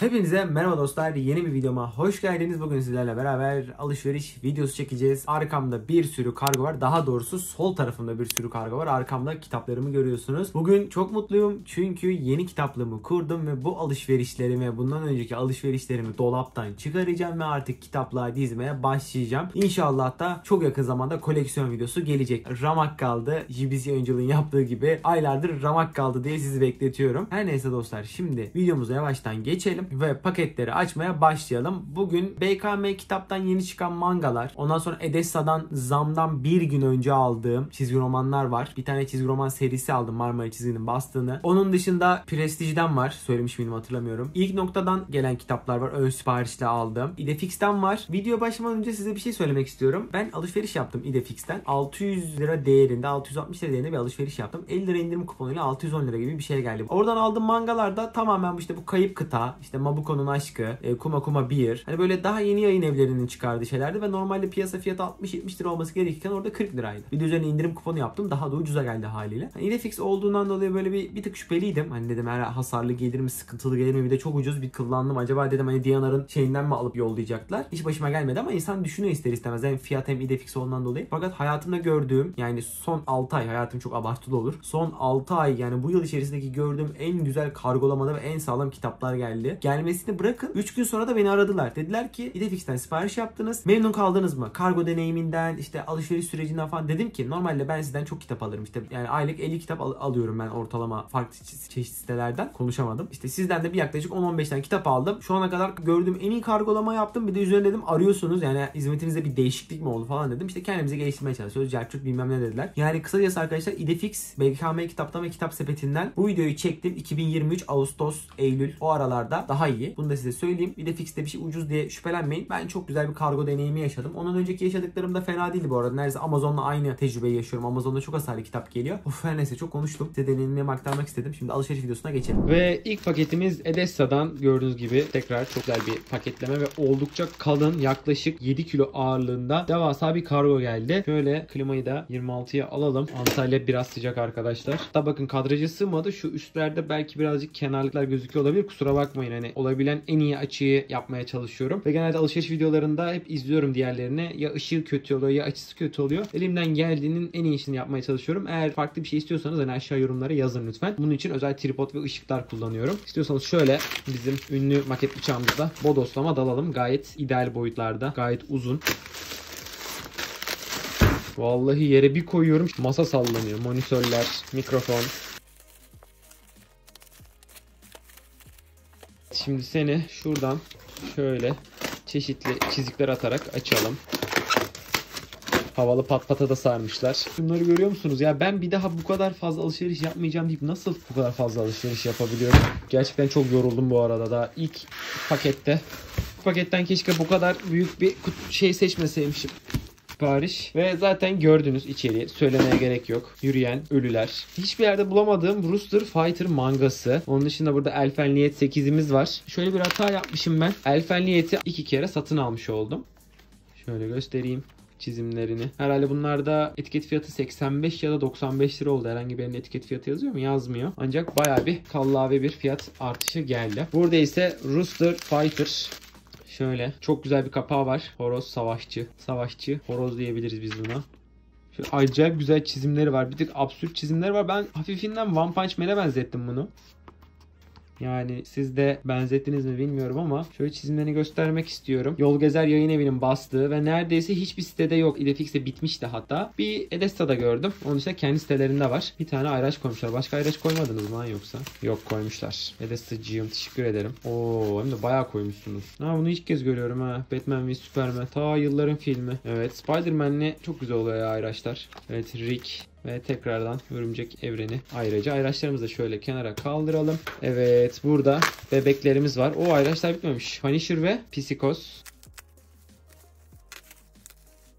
Hepinize merhaba dostlar, yeni bir videoma hoş geldiniz. Bugün sizlerle beraber alışveriş videosu çekeceğiz. Arkamda bir sürü kargo var, daha doğrusu sol tarafımda bir sürü kargo var. Arkamda kitaplarımı görüyorsunuz. Bugün çok mutluyum çünkü yeni kitaplığımı kurdum ve bu alışverişlerimi, bundan önceki alışverişlerimi dolaptan çıkaracağım ve artık kitaplığa dizmeye başlayacağım. İnşallah da çok yakın zamanda koleksiyon videosu gelecek. Ramak kaldı, Jibisi Öncül'ün yaptığı gibi aylardır ramak kaldı diye sizi bekletiyorum. Her neyse dostlar, şimdi videomuza yavaştan geçelim ve paketleri açmaya başlayalım. Bugün BKM kitaptan yeni çıkan mangalar, ondan sonra Edessa'dan zamdan bir gün önce aldığım çizgi romanlar var. Bir tane çizgi roman serisi aldım, Marmara Çizgi'nin bastığını. Onun dışında Prestij'den var. Söylemiş miyim hatırlamıyorum. İlk noktadan gelen kitaplar var. Ön siparişle aldım. Idefix'ten var. Video başlamadan önce size bir şey söylemek istiyorum. Ben alışveriş yaptım Idefix'ten. 600 lira değerinde, 660 lira değerinde bir alışveriş yaptım. 50 lira indirim kuponuyla 610 lira gibi bir şey geldi. Oradan aldığım mangalarda tamamen işte bu Kayıp Kıta, işte Mabuko'nun Aşkı, Kuma Kuma Beer, hani böyle daha yeni yayın evlerinin çıkardığı şeylerdi ve normalde piyasa fiyatı 60-70 lira olması gerekirken orada 40 liraydı. Bir de üzerine indirim kuponu yaptım, daha da ucuza geldi haliyle. Hani Idefix olduğundan dolayı böyle bir tık şüpheliydim. Hani dedim, her hasarlı gelir mi, sıkıntılı gelir mi, bir de çok ucuz, bir kıllandım. Acaba dedim hani Diyanar'ın şeyinden mi alıp yollayacaklar? Hiç başıma gelmedi ama insan düşünüyor ister istemez. Hem fiyat hem Idefix olduğundan dolayı. Fakat hayatımda gördüğüm, yani son 6 ay, hayatım çok abartılı olur, son 6 ay yani bu yıl içerisindeki gördüğüm en güzel kargolamada ve en sağlam kitaplar geldi. Gelmesini bırakın, 3 gün sonra da beni aradılar. Dediler ki Idefix'ten sipariş yaptınız, memnun kaldınız mı? Kargo deneyiminden, işte alışveriş sürecinden falan. Dedim ki normalde ben sizden çok kitap alırım. İşte yani aylık 50 kitap alıyorum ben ortalama, farklı çeşitli sitelerden. Konuşamadım. İşte sizden de bir yaklaşık 10-15 tane kitap aldım. Şu ana kadar gördüğüm en iyi kargolama yaptım. Bir de üzerine dedim arıyorsunuz, yani hizmetinizde bir değişiklik mi oldu falan dedim. İşte kendimizi geliştirmeye çalışıyoruz. Cerçuk bilmem ne dediler. Yani kısacası arkadaşlar, Idefix, BKM kitaptan ve kitap sepetinden bu videoyu çektim. 2023 Ağustos, Eylül o aralarda daha iyi. Bunu da size söyleyeyim. Idefix'te bir şey ucuz diye şüphelenmeyin. Ben çok güzel bir kargo deneyimi yaşadım. Ondan önceki yaşadıklarım da fena değildi bu arada. Neredeyse Amazon'la aynı tecrübeyi yaşıyorum. Amazon'da çok hasarlı kitap geliyor. Of, her neyse çok konuştum. Size deneyimlerimi aktarmak istedim. Şimdi alışveriş videosuna geçelim. Ve ilk paketimiz Edessa'dan, gördüğünüz gibi tekrar çok güzel bir paketleme ve oldukça kalın, yaklaşık 7 kilo ağırlığında devasa bir kargo geldi. Şöyle klimayı da 26'ya alalım. Antalya biraz sıcak arkadaşlar. Hatta bakın kadraja sığmadı. Şu üstlerde belki birazcık kenarlıklar gözüküyor olabilir. Kusura bakmayın. Hani olabilen en iyi açıyı yapmaya çalışıyorum. Ve genelde alışveriş videolarında hep izliyorum diğerlerini. Ya ışığı kötü oluyor ya açısı kötü oluyor. Elimden geldiğinin en iyisini yapmaya çalışıyorum. Eğer farklı bir şey istiyorsanız hani aşağı yorumlara yazın lütfen. Bunun için özel tripod ve ışıklar kullanıyorum. İstiyorsanız şöyle bizim ünlü maket bıçağımızda bodoslama dalalım. Gayet ideal boyutlarda. Gayet uzun. Vallahi yere bir koyuyorum, masa sallanıyor. Monitörler, mikrofon. Şimdi seni şuradan şöyle çeşitli çizikler atarak açalım. Havalı patpata da sarmışlar. Bunları görüyor musunuz? Ya ben bir daha bu kadar fazla alışveriş yapmayacağım deyip nasıl bu kadar fazla alışveriş yapabiliyorum? Gerçekten çok yoruldum bu arada. Daha ilk pakette. Bu paketten keşke bu kadar büyük bir şey seçmeseymişim. Sipariş. Ve zaten gördünüz içeriği. Söylemeye gerek yok. Yürüyen ölüler. Hiçbir yerde bulamadığım Rooster Fighter mangası. Onun dışında burada Elfenliyet 8'imiz var. Şöyle bir hata yapmışım ben. Elfenliyet'i 2 kere satın almış oldum. Şöyle göstereyim çizimlerini. Herhalde bunlarda etiket fiyatı 85 ya da 95 lira oldu. Herhangi birinin etiket fiyatı yazıyor mu? Yazmıyor. Ancak bayağı bir kallave bir fiyat artışı geldi. Burada ise Rooster Fighter. Şöyle çok güzel bir kapağı var. Horoz savaşçı. Savaşçı horoz diyebiliriz biz buna. Şöyle acayip güzel çizimleri var. Bir tık absürt çizimleri var. Ben hafifinden One Punch Man'e benzettim bunu. Yani siz de benzettiniz mi bilmiyorum ama şöyle çizimlerini göstermek istiyorum. Yol Gezer Yayın Evi'nin bastığı ve neredeyse hiçbir sitede yok. Idefix'te bitmişti hatta. Bir Edessa'da gördüm. Onun dışında kendi sitelerinde var. Bir tane ayraç koymuşlar. Başka ayraç koymadınız mı yoksa? Yok, koymuşlar. Edessa'cığım teşekkür ederim. Oo, hem de bayağı koymuşsunuz. Ha, bunu ilk kez görüyorum ha. Batman ve Superman. Ta yılların filmi. Evet, Spider-Man'le çok güzel oluyor ya ayraçlar. Evet, Rick. Ve tekrardan örümcek evreni ayrıca. Ayraçlarımızı da şöyle kenara kaldıralım. Evet, burada bebeklerimiz var. O ayraçlar bitmemiş. Punisher ve Psikos.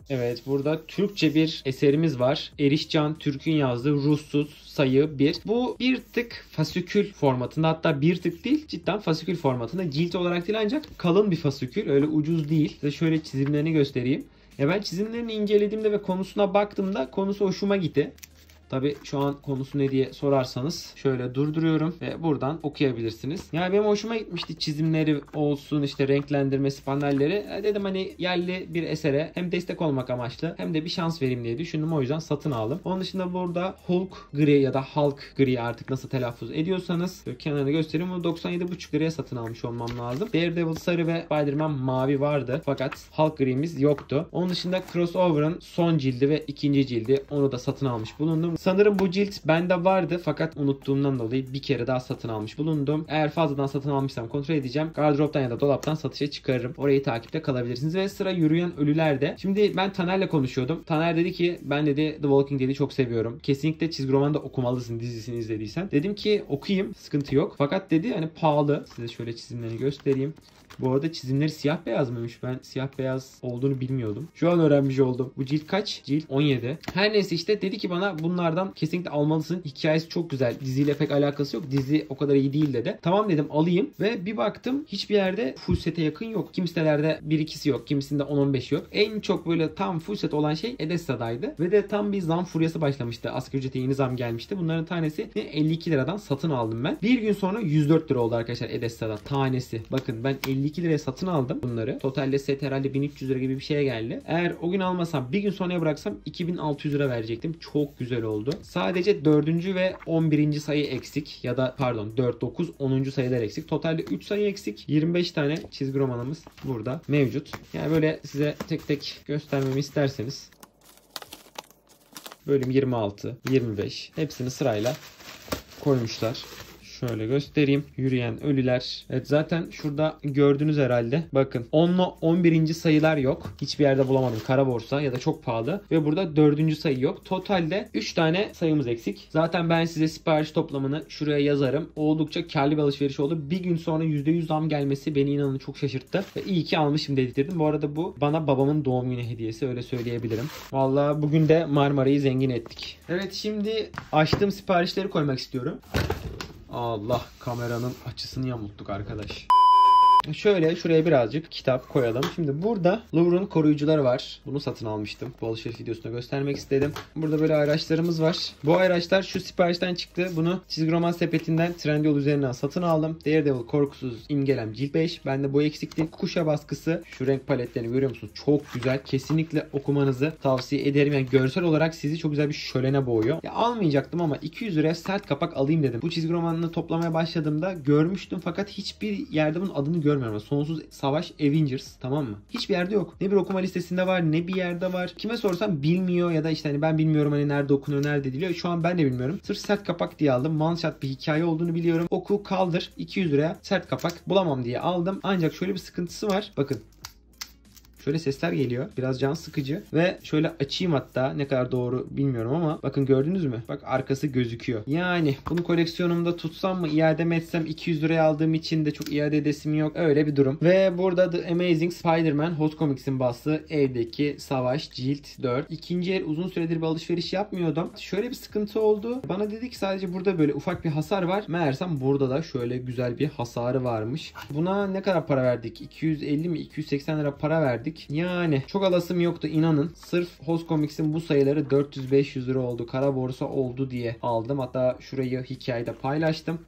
Evet, burada Türkçe bir eserimiz var. Erişcan Türk'ün yazdığı Ruhsuz Sayı 1. Bu bir tık fasikül formatında, hatta bir tık değil, cidden fasikül formatında. Cilt olarak değil ancak kalın bir fasikül. Öyle ucuz değil. Size şöyle çizimlerini göstereyim. Ya ben çizimlerini incelediğimde ve konusuna baktığımda konusu hoşuma gitti. Tabi şu an konusu ne diye sorarsanız şöyle durduruyorum ve buradan okuyabilirsiniz. Yani benim hoşuma gitmişti çizimleri olsun, işte renklendirmesi, panelleri. Dedim hani yerli bir esere hem destek olmak amaçlı hem de bir şans vereyim diye düşündüm. O yüzden satın aldım. Onun dışında burada Hulk gri ya da Hulk gri, artık nasıl telaffuz ediyorsanız, kenarını göstereyim. Bunu 97,5 liraya satın almış olmam lazım. Daredevil sarı ve Spider-Man mavi vardı. Fakat Hulk gri'miz yoktu. Onun dışında Crossover'ın son cildi ve ikinci cildi, onu da satın almış bulundum. Sanırım bu cilt bende vardı fakat unuttuğumdan dolayı bir kere daha satın almış bulundum. Eğer fazladan satın almışsam kontrol edeceğim. Gardıroptan ya da dolaptan satışa çıkarırım. Orayı takipte kalabilirsiniz. Ve sıra yürüyen ölülerde. Şimdi ben Taner'le konuşuyordum. Taner dedi ki ben dedi The Walking Dead'i çok seviyorum. Kesinlikle çizgi romanı da okumalısın dizisini izlediysen. Dedim ki okuyayım, sıkıntı yok. Fakat dedi hani pahalı. Size şöyle çizimlerini göstereyim. Bu arada çizimleri siyah beyaz mıymış? Ben siyah beyaz olduğunu bilmiyordum. Şu an öğrenmiş oldum. Bu cilt kaç? Cilt 17. Her neyse işte dedi ki bana bunlardan kesinlikle almalısın. Hikayesi çok güzel. Diziyle pek alakası yok. Dizi o kadar iyi değil dedi. Tamam dedim, alayım. Ve bir baktım hiçbir yerde full sete yakın yok. Kimselerde 1-2'si yok. Kimisinde 10-15 yok. En çok böyle tam full set olan şey Edessa'daydı. Ve de tam bir zam furyası başlamıştı. Asgari ücrete yeni zam gelmişti. Bunların tanesi 52 liradan satın aldım ben. Bir gün sonra 104 lira oldu arkadaşlar Edessa'da tanesi. Bakın ben 52 liraya satın aldım bunları. Totalde set herhalde 1300 lira gibi bir şeye geldi. Eğer o gün almasam, bir gün sonraya bıraksam 2600 lira verecektim. Çok güzel oldu. Sadece 4. ve 11. sayı eksik. Ya da pardon 4, 9, 10. sayılar eksik. Totalde 3 sayı eksik. 25 tane çizgi romanımız burada mevcut. Yani böyle size tek tek göstermemi isterseniz. Bölüm 26, 25. Hepsini sırayla koymuşlar. Şöyle göstereyim. Yürüyen ölüler. Evet, zaten şurada gördünüz herhalde. Bakın 10'la 11. sayılar yok. Hiçbir yerde bulamadım. Kara borsa ya da çok pahalı. Ve burada 4. sayı yok. Totalde 3 tane sayımız eksik. Zaten ben size sipariş toplamını şuraya yazarım. Oldukça karlı bir alışveriş oldu. Bir gün sonra %100 zam gelmesi beni inanın çok şaşırttı. Ve iyi ki almışım dedirttim. Bu arada bu bana babamın doğum günü hediyesi. Öyle söyleyebilirim. Vallahi bugün de Marmara'yı zengin ettik. Evet, şimdi açtığım siparişleri koymak istiyorum. Allah, kameranın açısını yamulttuk arkadaş. Şöyle şuraya birazcık kitap koyalım. Şimdi burada Louvre'un koruyucuları var. Bunu satın almıştım. Bu alışveriş videosunda göstermek istedim. Burada böyle ayraçlarımız var. Bu ayraçlar şu siparişten çıktı. Bunu çizgi roman sepetinden Trendyol üzerinden satın aldım. Daredevil korkusuz imgelem cilt 5. Bende boy eksikliği. Kuşa baskısı. Şu renk paletlerini görüyor musunuz? Çok güzel. Kesinlikle okumanızı tavsiye ederim. Yani görsel olarak sizi çok güzel bir şölene boğuyor. Ya almayacaktım ama 200 liraya sert kapak alayım dedim. Bu çizgi romanını toplamaya başladığımda görmüştüm fakat hiçbir yerde bunun adını görmüyorum. Sonsuz Savaş Avengers, tamam mı? Hiçbir yerde yok. Ne bir okuma listesinde var, ne bir yerde var. Kime sorsam bilmiyor ya da işte hani ben bilmiyorum hani nerede okunuyor, nerede ediliyor. Şu an ben de bilmiyorum. Sırf sert kapak diye aldım. One shot bir hikaye olduğunu biliyorum. Oku, kaldır. 200 liraya sert kapak bulamam diye aldım. Ancak şöyle bir sıkıntısı var. Bakın. Şöyle sesler geliyor. Biraz can sıkıcı. Ve şöyle açayım hatta. Ne kadar doğru bilmiyorum ama. Bakın gördünüz mü? Bak arkası gözüküyor. Yani bunu koleksiyonumda tutsam mı? İade mi etsem? 200 liraya aldığım için de çok iade edesim yok. Öyle bir durum. Ve burada The Amazing Spider-Man Hot Comics'in bastığı Evdeki Savaş Cilt 4. İkinci el, uzun süredir bir alışveriş yapmıyordum. Şöyle bir sıkıntı oldu. Bana dedi ki sadece burada böyle ufak bir hasar var. Meğersem burada da şöyle güzel bir hasarı varmış. Buna ne kadar para verdik? 250 mi? 280 lira para verdik. Yani çok alasım yoktu inanın. Sırf Hot Comics'in bu sayıları 400-500 lira oldu. Kara borsa oldu diye aldım. Hatta şurayı hikayede paylaştım.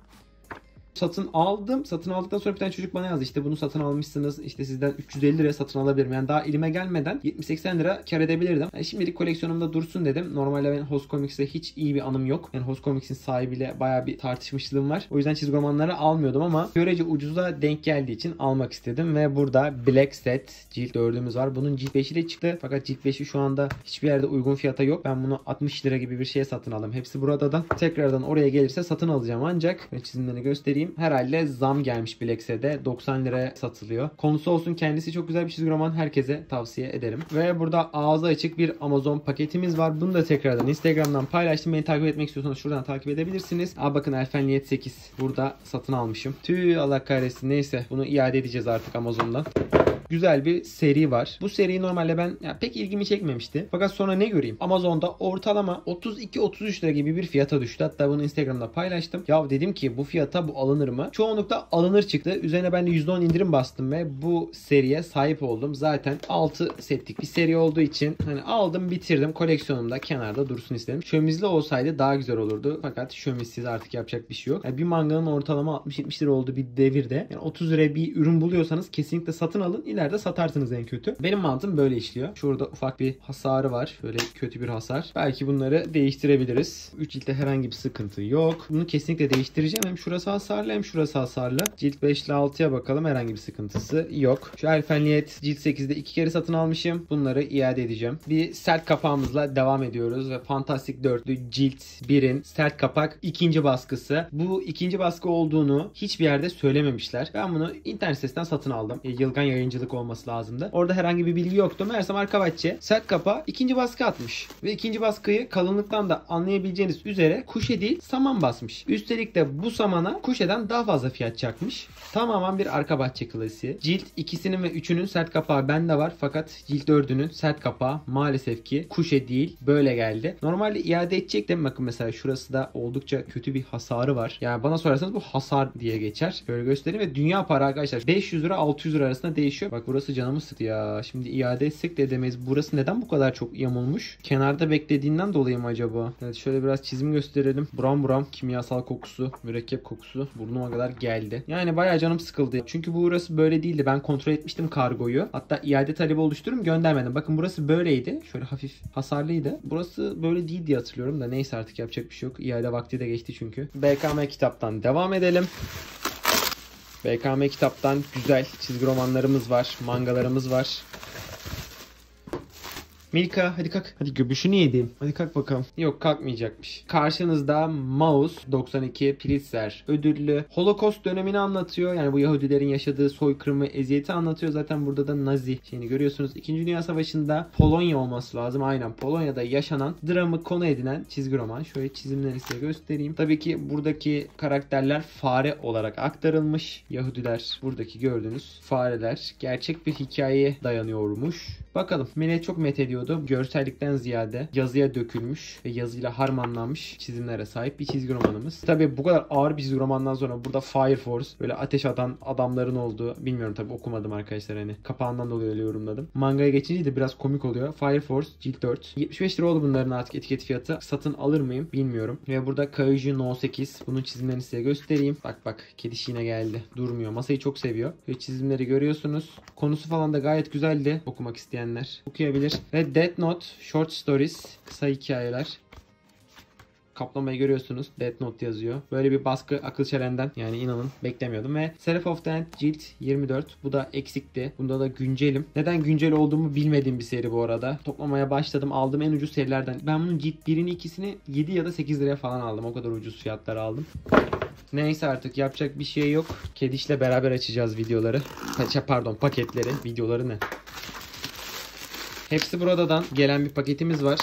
Satın aldım. Satın aldıktan sonra bir tane çocuk bana yazdı. İşte bunu satın almışsınız. İşte sizden 350 liraya satın alabilirim. Yani daha elime gelmeden 70-80 lira kar edebilirdim. Yani şimdilik koleksiyonumda dursun dedim. Normalde ben Hot Comics'le hiç iyi bir anım yok. Yani Hot Comics'in sahibiyle bayağı bir tartışmışlığım var. O yüzden çizgi romanları almıyordum ama görece ucuza denk geldiği için almak istedim. Ve burada Black Set cilt 4'ümüz var. Bunun cilt 5'i de çıktı. Fakat cilt 5'i şu anda hiçbir yerde uygun fiyata yok. Ben bunu 60 lira gibi bir şeye satın aldım. Hepsiburada'dan. Tekrardan oraya gelirse satın alacağım ancak. Çizimlerini göstereyim. Herhalde zam gelmiş Bilex'e, 90 liraya satılıyor. Konusu olsun, kendisi çok güzel bir çizgi roman. Herkese tavsiye ederim. Ve burada ağzı açık bir Amazon paketimiz var. Bunu da tekrardan Instagram'dan paylaştım. Beni takip etmek istiyorsanız şuradan takip edebilirsiniz. Aa bakın, Elfenliyet 8. Burada satın almışım. Tüh, Allah kahretsin. Neyse, bunu iade edeceğiz artık Amazon'dan. güzel bir seri var. Bu seriyi normalde ben pek ilgimi çekmemişti. Fakat sonra ne göreyim? Amazon'da ortalama 32-33 lira gibi bir fiyata düştü. Hatta bunu Instagram'da paylaştım. Ya dedim ki bu fiyata bu alınır mı? Çoğunlukla alınır çıktı. Üzerine ben de %10 indirim bastım ve bu seriye sahip oldum. Zaten 6 setlik bir seri olduğu için hani aldım, bitirdim. Koleksiyonumda kenarda dursun istedim. Şömizli olsaydı daha güzel olurdu. Fakat şömizsiz artık yapacak bir şey yok. Yani bir manganın ortalama 60-70 lira olduğu bir devirde yani 30 liraya bir ürün buluyorsanız kesinlikle satın alın. İleride satarsınız en kötü. Benim mantığım böyle işliyor. Şurada ufak bir hasarı var. Böyle kötü bir hasar. Belki bunları değiştirebiliriz. 3 ciltte herhangi bir sıkıntı yok. Bunu kesinlikle değiştireceğim. Hem şurası hasarlı hem şurası hasarlı. Cilt 5 ile 6'ya bakalım. Herhangi bir sıkıntısı yok. Şu elfenliyet cilt 8'de 2 kere satın almışım. Bunları iade edeceğim. Bir sert kapağımızla devam ediyoruz ve Fantastik Dörtlü cilt 1'in sert kapak 2. baskısı. Bu 2. baskı olduğunu hiçbir yerde söylememişler. Ben bunu internet sitesinden satın aldım. Yılgan Yayıncılık olması lazımdı. Orada herhangi bir bilgi yoktu. Meğersem Arkavatçı sert kapağı 2. baskı atmış. Ve 2. baskıyı kalınlıktan da anlayabileceğiniz üzere kuşe değil saman basmış. Üstelik de bu samana kuşeden daha fazla fiyat çakmış. Tamamen bir Arkavatçı klasiği. Cilt 2'sinin ve 3'ünün sert kapağı bende var. Fakat cilt 4'ünün sert kapağı maalesef ki kuşe değil. Böyle geldi. Normalde iade edecektim. Bakın mesela şurası da oldukça kötü bir hasarı var. Yani bana sorarsanız bu hasar diye geçer. Böyle göstereyim ve dünya para arkadaşlar. 500 lira 600 lira arasında değişiyor. Bak burası canımı sıktı ya. Şimdi iade etsek de edemeyiz. Burası neden bu kadar çok yamulmuş? Kenarda beklediğinden dolayı mı acaba? Evet şöyle biraz çizim gösterelim. Buram buram kimyasal kokusu, mürekkep kokusu burnuma kadar geldi. Yani bayağı canım sıkıldı. Çünkü burası böyle değildi. Ben kontrol etmiştim kargoyu. Hatta iade talebi oluştururum göndermedim. Bakın burası böyleydi. Şöyle hafif hasarlıydı. Burası böyle değil diye hatırlıyorum da neyse artık yapacak bir şey yok. İade vakti de geçti çünkü. BKM kitaptan devam edelim. BKM kitaptan güzel çizgi romanlarımız var. Mangalarımız var. Milka hadi kalk. Hadi göbüşünü yedim. Hadi kalk bakalım. Yok kalkmayacakmış. Karşınızda Maus 92 Pulitzer ödüllü. Holocaust dönemini anlatıyor. Yani bu Yahudilerin yaşadığı soykırım ve eziyeti anlatıyor. Zaten burada da Nazi şeyini görüyorsunuz. 2. Dünya Savaşı'nda Polonya olması lazım. Aynen Polonya'da yaşanan dramı konu edinen çizgi roman. Şöyle çizimleri size göstereyim. Tabii ki buradaki karakterler fare olarak aktarılmış. Yahudiler buradaki gördüğünüz fareler. Gerçek bir hikayeye dayanıyormuş. Bakalım millet çok methediyor. Görsellikten ziyade yazıya dökülmüş ve yazıyla harmanlanmış çizimlere sahip bir çizgi romanımız. Tabi bu kadar ağır bir çizgi romandan sonra burada Fire Force böyle ateş atan adamların olduğu, bilmiyorum tabi okumadım arkadaşlar hani kapağından dolayı öyle yorumladım. Mangaya geçince de biraz komik oluyor. Fire Force cilt 4. 75 lira oldu bunların artık etiket fiyatı. Satın alır mıyım bilmiyorum. Ve burada Kaiju No 8. Bunun çizimlerini size göstereyim. Bak bak kedişi yine geldi. Durmuyor. Masayı çok seviyor. Ve çizimleri görüyorsunuz. Konusu falan da gayet güzeldi. Okumak isteyenler okuyabilir. Ve Death Note Short Stories kısa hikayeler. Kaplamayı görüyorsunuz. Death Note yazıyor. Böyle bir baskı akıl çelenden yani inanın beklemiyordum. Ve Seraph of the End cilt 24. Bu da eksikti. Bunda da güncelim. Neden güncel olduğumu bilmediğim bir seri bu arada. Toplamaya başladım. Aldığım en ucuz serilerden. Ben bunun cilt 1'ini 2'sini 7 ya da 8 liraya falan aldım. O kadar ucuz fiyatlara aldım. Neyse artık yapacak bir şey yok. Kedişle beraber açacağız videoları. Pardon paketleri. Videoları ne? Hepsiburada'dan gelen bir paketimiz var.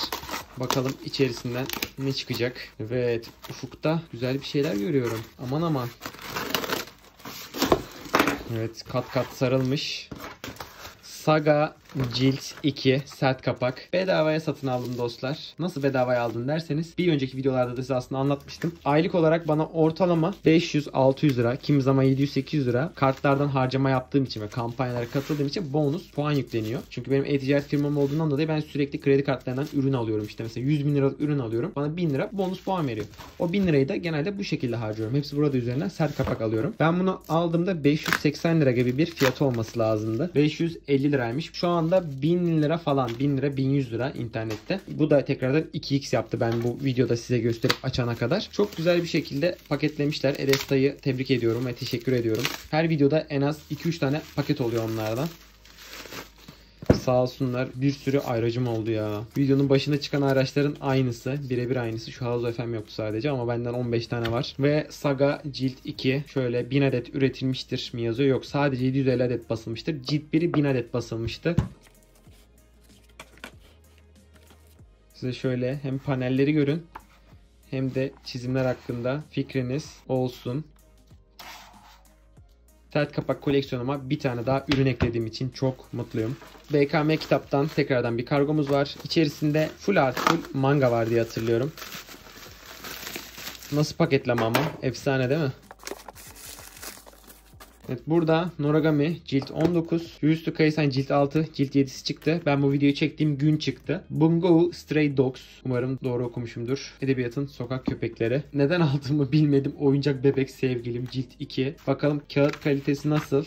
Bakalım içerisinden ne çıkacak. Evet ufukta güzel bir şeyler görüyorum. Aman aman. Evet kat kat sarılmış. Saga cilt 2 sert kapak. Bedavaya satın aldım dostlar. Nasıl bedavaya aldın derseniz bir önceki videolarda da size aslında anlatmıştım. Aylık olarak bana ortalama 500-600 lira, kimi zaman 700-800 lira kartlardan harcama yaptığım için ve kampanyalara katıldığım için bonus puan yükleniyor. Çünkü benim e-ticaret firmam olduğundan dolayı ben sürekli kredi kartlarından ürün alıyorum. İşte mesela 100 bin liralık ürün alıyorum. Bana 1000 lira bonus puan veriyor. O 1000 lirayı da genelde bu şekilde harcıyorum. Hepsiburada üzerinden sert kapak alıyorum. Ben bunu aldığımda 580 lira gibi bir fiyatı olması lazımdı. 550 liraymış. Şu anda 1000 lira falan. 1000 lira 1100 lira internette. Bu da tekrardan 2x yaptı. Ben bu videoda size gösterip açana kadar. Çok güzel bir şekilde paketlemişler. Edessa'yı tebrik ediyorum ve teşekkür ediyorum. Her videoda en az 2-3 tane paket oluyor onlardan. Sağ olsunlar. Bir sürü ayracım oldu ya. Videonun başında çıkan araçların aynısı. Birebir aynısı. Şu Hazo FM yoktu sadece ama benden 15 tane var. Ve Saga cilt 2 şöyle 1000 adet üretilmiştir mi yazıyor? Yok. Sadece 750 adet basılmıştır. Cilt 1'i 1000 adet basılmıştı. Size şöyle hem panelleri görün hem de çizimler hakkında fikriniz olsun. Sert kapak koleksiyonuma bir tane daha ürün eklediğim için çok mutluyum. BKM kitaptan tekrardan bir kargomuz var. İçerisinde full artı full manga var diye hatırlıyorum. Nasıl paketleme ama? Efsane değil mi? Evet, burada Noragami cilt 19, Jujutsu Kaisen cilt 6, cilt 7'si çıktı. Ben bu videoyu çektiğim gün çıktı. Bungo Stray Dogs. Umarım doğru okumuşumdur. Edebiyatın sokak köpekleri. Neden aldığımı bilmedim. Oyuncak bebek sevgilim cilt 2. Bakalım kağıt kalitesi nasıl?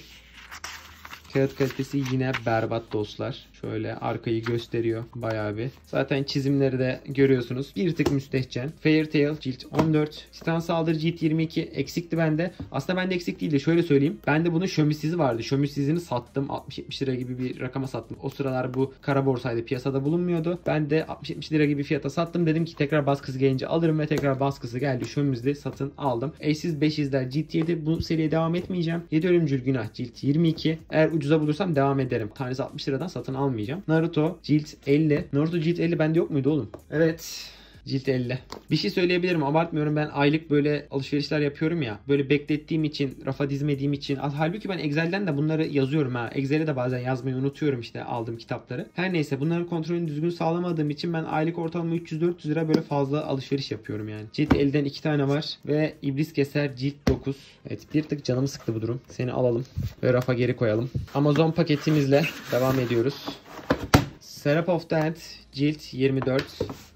Kağıt kalitesi yine berbat dostlar. Şöyle arkayı gösteriyor bayağı bir. Zaten çizimleri de görüyorsunuz. Bir tık müstehcen. Fairytale cilt 14. Titan Saldırı cilt 22. Eksikti bende. Aslında bende eksik değildi. Şöyle söyleyeyim. Bende bunun şömisizi vardı. Şömisizini sattım. 60-70 lira gibi bir rakama sattım. O sıralar bu kara borsaydı. Piyasada bulunmuyordu. Ben de 60-70 lira gibi fiyata sattım. Dedim ki tekrar baskısı gelince alırım ve tekrar baskısı geldi. Şömizli satın aldım. Eşsiz Beşizler cilt 7. Bu seriye devam etmeyeceğim. 7 Ölümcül Günah cilt 22. Eğer ucuza bulursam devam ederim. Tanesi 60 liradan satın aldım. Naruto cilt 50. Naruto cilt 50 bende yok muydu oğlum? Evet. Cilt 50. Bir şey söyleyebilirim, abartmıyorum, ben aylık böyle alışverişler yapıyorum ya, böyle beklettiğim için, rafa dizmediğim için. Halbuki ben Excel'den de bunları yazıyorum ha. Excel'e de bazen yazmayı unutuyorum işte aldığım kitapları. Her neyse, bunların kontrolünü düzgün sağlamadığım için ben aylık ortalama 300-400 lira böyle fazla alışveriş yapıyorum yani. Cilt 50'den 2 tane var ve İblis Keser cilt 9. Evet, bir tık canımı sıktı bu durum. Seni alalım ve rafa geri koyalım. Amazon paketimizle devam ediyoruz. Seraph of the Hand cilt 24.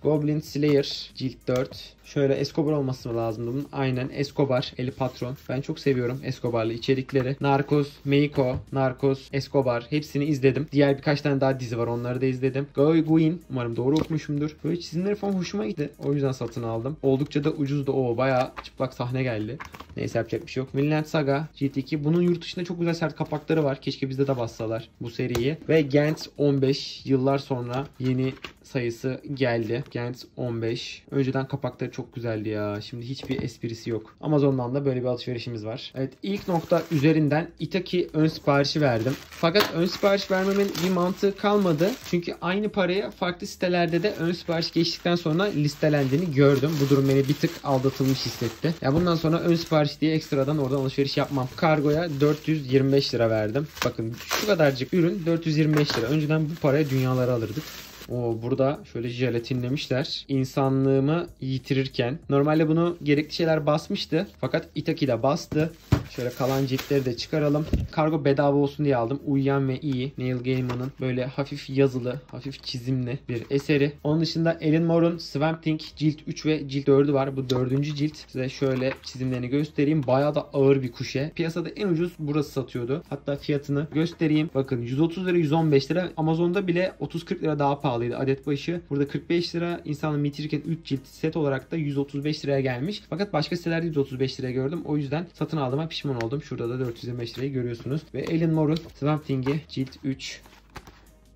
Goblin Slayer cilt 4. Şöyle Escobar olması lazımdı bunun. Aynen Escobar, eli patron. Ben çok seviyorum Escobar'lı içerikleri. Narcos, Mexico, Narcos, Escobar, hepsini izledim. Diğer birkaç tane daha dizi var, onları da izledim. Goin, umarım doğru okumuşumdur. Böyle çizimleri falan hoşuma gitti. O yüzden satın aldım. Oldukça da ucuzdu o. Bayağı çıplak sahne geldi. Neyse, yapacak bir şey yok. Vinland Saga cilt 2. Bunun yurt dışında çok güzel sert kapakları var. Keşke bizde de bassalar bu seriyi. Ve Gent 15. Yıllar sonra yeni sayısı geldi. Gent 15. Önceden kapakları çok güzeldi ya. Şimdi hiçbir esprisi yok. Amazon'dan da böyle bir alışverişimiz var. Evet, ilk nokta üzerinden İthaki ön siparişi verdim. Fakat ön sipariş vermemin bir mantığı kalmadı. Çünkü aynı paraya farklı sitelerde de ön sipariş geçtikten sonra listelendiğini gördüm. Bu durum beni bir tık aldatılmış hissetti. Ya bundan sonra ön sipariş diye ekstradan oradan alışveriş yapmam. Kargoya 425 lira verdim. Bakın şu kadarcık ürün 425 lira. Önceden bu paraya dünyaları alırdık. O burada şöyle jelatinlemişler. İnsanlığımı yitirirken. Normalde bunu gerekli şeyler basmıştı. Fakat İthaki de bastı. Şöyle kalan ciltleri de çıkaralım. Kargo bedava olsun diye aldım. Uyuyan ve iyi. Neil Gaiman'ın böyle hafif yazılı, hafif çizimli bir eseri. Onun dışında Alan Moore'un Swamp Thing cilt 3 ve cilt 4'ü var. Bu 4. cilt. Size şöyle çizimlerini göstereyim. Bayağı da ağır bir kuşe. Piyasada en ucuz burası satıyordu. Hatta fiyatını göstereyim. Bakın 130 lira, 115 lira. Amazon'da bile 30-40 lira daha pahalı. Adet başı. Burada 45 lira. İnsanın bitirirken 3 cilt set olarak da 135 liraya gelmiş. Fakat başka sitelerde 135 liraya gördüm. O yüzden satın aldığıma pişman oldum. Şurada da 425 lirayı görüyorsunuz. Ve Alan Moore'un Swamp Thing'i cilt 3.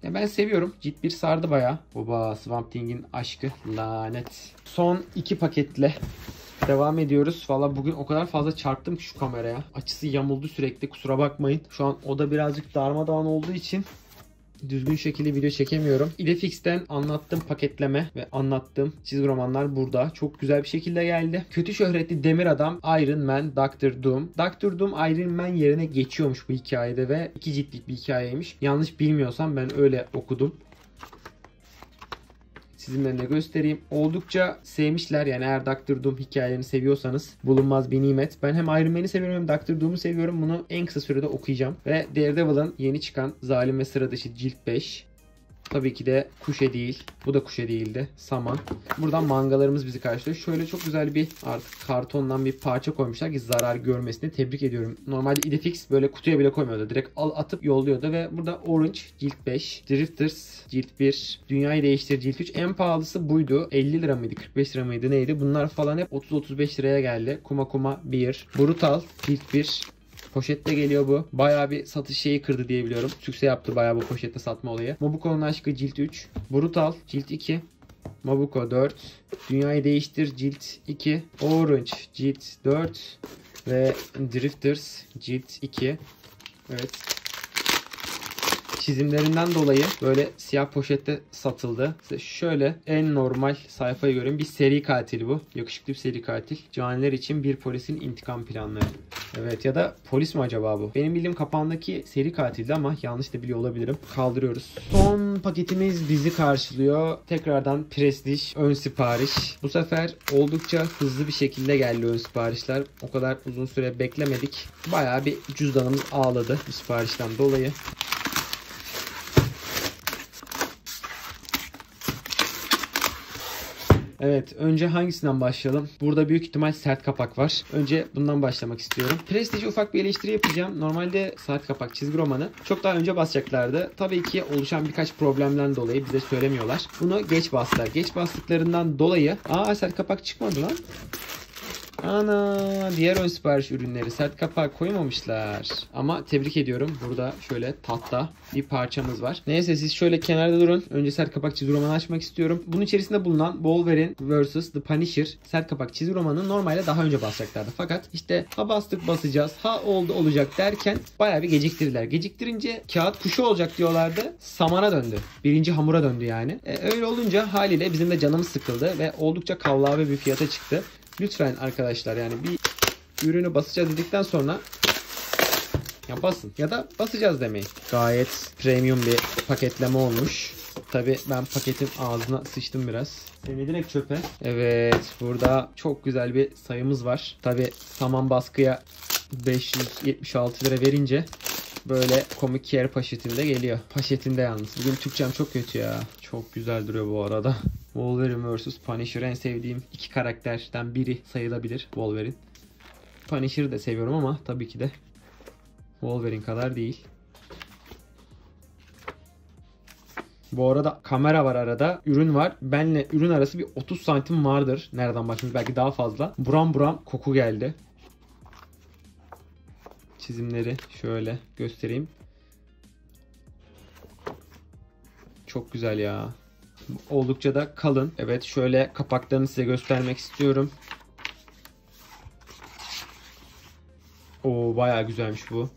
Ya ben seviyorum. Cilt 1 sardı bayağı. Oba, Swamp Thing'in aşkı lanet. Son 2 paketle devam ediyoruz. Valla bugün o kadar fazla çarptım ki şu kameraya. Açısı yamuldu sürekli. Kusura bakmayın. Şu an oda birazcık darmadağın olduğu için düzgün şekilde video çekemiyorum. Idefix'ten anlattığım paketleme ve anlattığım çizgi romanlar burada. Çok güzel bir şekilde geldi. Kötü şöhretli Demir Adam, Iron Man, Doctor Doom. Doctor Doom Iron Man yerine geçiyormuş bu hikayede ve 2 ciltlik bir hikayeymiş. Yanlış bilmiyorsam ben öyle okudum. Çizimlerini göstereyim. Oldukça sevmişler. Yani eğer Doctor Doom hikayelerini seviyorsanız bulunmaz bir nimet. Ben hem Iron Man'i seviyorum hem Doctor Doom'u seviyorum. Bunu en kısa sürede okuyacağım. Ve Daredevil'ın yeni çıkan Zalim ve Sıradışı cilt 5. Tabii ki de kuşe değil. Bu da kuşe değildi. Saman. Buradan mangalarımız bizi karşılıyor. Şöyle çok güzel bir artık kartondan bir parça koymuşlar ki zarar görmesini tebrik ediyorum. Normalde Idefix böyle kutuya bile koymuyordu. Direkt al atıp yolluyordu ve burada Orange cilt 5. Drifters cilt 1. Dünyayı Değiştir cilt 3. En pahalısı buydu. 50 lira mıydı? 45 lira mıydı? Neydi? Bunlar falan hep 30-35 liraya geldi. Kuma Kuma 1. Brutal cilt 1. Poşette geliyor bu. Bayağı bir satış şeyi kırdı diye biliyorum. Sükse yaptı bayağı bu poşette satma olayı. Mabuko'nun Aşkı cilt 3. Brutal cilt 2. Mabuko 4. Dünyayı Değiştir cilt 2. Orange cilt 4. Ve Drifters cilt 2. Evet. çizimlerinden dolayı böyle siyah poşette satıldı. İşte şöyle en normal sayfaya göre bir seri katil bu. Yakışıklı bir seri katil. Caniler için bir polisin intikam planları. Evet, ya da polis mi acaba bu? Benim bildiğim kapağındaki seri katildi ama yanlış da biliyor olabilirim. Kaldırıyoruz. Son paketimiz bizi karşılıyor. Tekrardan Prestij ön sipariş. Bu sefer oldukça hızlı bir şekilde geldi ön siparişler. O kadar uzun süre beklemedik. Bayağı bir cüzdanımız ağladı bu siparişten dolayı. Evet, önce hangisinden başlayalım? Burada büyük ihtimal sert kapak var. Önce bundan başlamak istiyorum. Prestij'e ufak bir eleştiri yapacağım. Normalde sert kapak çizgi romanı çok daha önce basacaklardı. Tabii ki oluşan birkaç problemden dolayı bize söylemiyorlar. Bunu geç bastılar. Geç bastıklarından dolayı... Aa, sert kapak çıkmadı lan. Ana, diğer ön sipariş ürünleri sert kapağı koymamışlar. Ama tebrik ediyorum. Burada şöyle tahta bir parçamız var. Neyse, siz şöyle kenarda durun. Önce sert kapak çizgi romanı açmak istiyorum. Bunun içerisinde bulunan Wolverine vs. The Punisher sert kapak çizgi romanı normalde daha önce basacaklardı. Fakat işte ha bastık basacağız, ha oldu olacak derken bayağı bir geciktirdiler. Geciktirince kağıt kuşu olacak diyorlardı. Samana döndü. Birinci hamura döndü yani. Öyle olunca haliyle bizim de canımız sıkıldı ve oldukça kavlave bir fiyata çıktı. Lütfen arkadaşlar, yani bir ürünü basacağız dedikten sonra ya basın ya da basacağız demeyin. Gayet premium bir paketleme olmuş. Tabii ben paketin ağzına sıçtım biraz. Seni direkt çöpe. Evet, burada çok güzel bir sayımız var. Tabii saman baskıya 576 lira verince böyle komik yer paşetinde geliyor. Paşetinde yalnız. Bugün Türkçem çok kötü ya. Çok güzel duruyor bu arada. Wolverine vs. Punisher en sevdiğim iki karakterden biri sayılabilir Wolverine. Punisher'ı da seviyorum ama tabii ki de Wolverine kadar değil. Bu arada kamera var arada. Ürün var. Benle ürün arası bir 30 santim vardır. Nereden başlıyoruz? Belki daha fazla. Buram buram koku geldi. Çizimleri şöyle göstereyim. Çok güzel ya. Oldukça da kalın. Evet, şöyle kapaklarını size göstermek istiyorum. Oo, bayağı güzelmiş bu.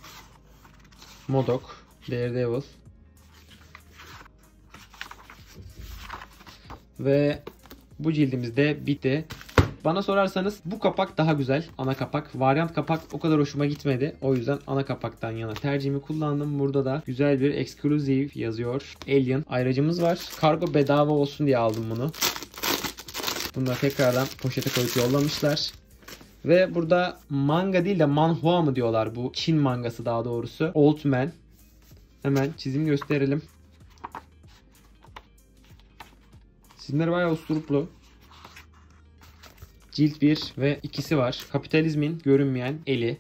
Modok, Daredevil. Ve bu cildimiz de bitti. Bana sorarsanız bu kapak daha güzel. Ana kapak. Varyant kapak o kadar hoşuma gitmedi. O yüzden ana kapaktan yana tercihimi kullandım. Burada da güzel bir exclusive yazıyor. Alien ayracımız var. Kargo bedava olsun diye aldım bunu. Bunu da tekrardan poşete koyup yollamışlar. Ve burada manga değil de manhua mı diyorlar, bu Çin mangası daha doğrusu. Old Man. Hemen çizim gösterelim. Çizimler bayağı usturuplu. Cilt 1 ve 2'si var. Kapitalizmin görünmeyen eli.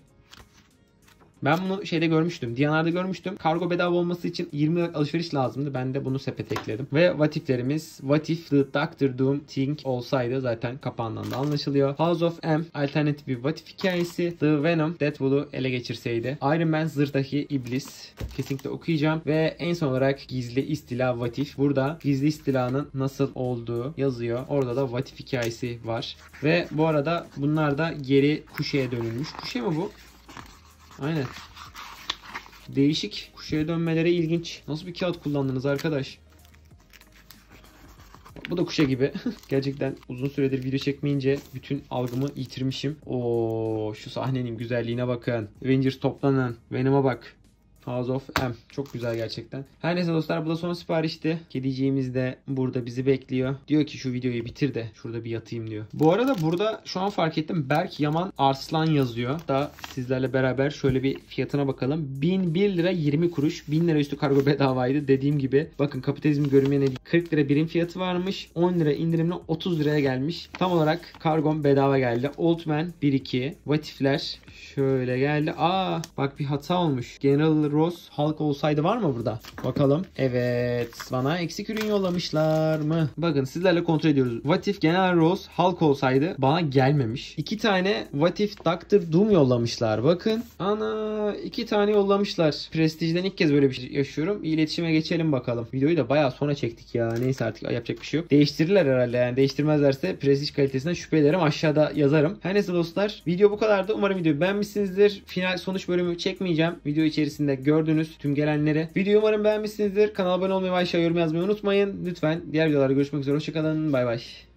Ben bunu şeyde görmüştüm. Diyanar'da görmüştüm. Kargo bedava olması için 20 liralık alışveriş lazımdı. Ben de bunu sepete ekledim. Ve vatiflerimiz. Vatif The Doctor Doom Thing olsaydı zaten kapağından da anlaşılıyor. House of M alternatif bir vatif hikayesi. The Venom Deadpool'u ele geçirseydi. Iron Man zırhtaki iblis. Kesinlikle okuyacağım. Ve en son olarak gizli istila vatif. Burada gizli istilanın nasıl olduğu yazıyor. Orada da vatif hikayesi var. Ve bu arada bunlar da geri kuşeye dönülmüş. Kuşe mi bu? Aynen. Değişik. Kuşuya dönmeleri ilginç. Nasıl bir kağıt kullandınız arkadaş? Bu da kuşa gibi. Gerçekten uzun süredir video çekmeyince bütün algımı yitirmişim. Oo, şu sahnenin güzelliğine bakın. Avengers toplanın. Venom'a bak. House of M. Çok güzel gerçekten. Her neyse dostlar, bu da son siparişti. Kediciğimiz de burada bizi bekliyor. Diyor ki şu videoyu bitir de şurada bir yatayım diyor. Bu arada burada şu an fark ettim. Berk Yaman Arslan yazıyor. Da sizlerle beraber şöyle bir fiyatına bakalım. 1001 lira 20 kuruş. 1000 lira üstü kargo bedavaydı. Dediğim gibi bakın, kapitalizm görünmeyene 40 lira birim fiyatı varmış. 10 lira indirimle 30 liraya gelmiş. Tam olarak kargom bedava geldi. Old Man 1-2. Vatifler şöyle geldi. Aa, bak bir hata olmuş. General Rose Hulk olsaydı var mı burada? Bakalım. Evet. Bana eksik ürün yollamışlar mı? Bakın sizlerle kontrol ediyoruz. Vatif General Rose Hulk olsaydı bana gelmemiş. 2 tane Vatif Doctor Doom yollamışlar. Bakın. Ana, 2 tane yollamışlar. Prestij'den ilk kez böyle bir şey yaşıyorum. İletişime geçelim bakalım. Videoyu da bayağı sonra çektik ya. Neyse, artık yapacak bir şey yok. Değiştirirler herhalde yani. Değiştirmezlerse Prestij kalitesinden şüphe ederim. Aşağıda yazarım. Her neyse dostlar, video bu kadardı. Umarım videoyu beğenmişsinizdir. Final sonuç bölümü çekmeyeceğim. Video içerisinde gördünüz tüm gelenleri. Videoyu umarım beğenmişsinizdir. Kanala abone olmayı ve aşağı yorum yazmayı unutmayın. Lütfen diğer videolarda görüşmek üzere. Hoşçakalın. Bay bay.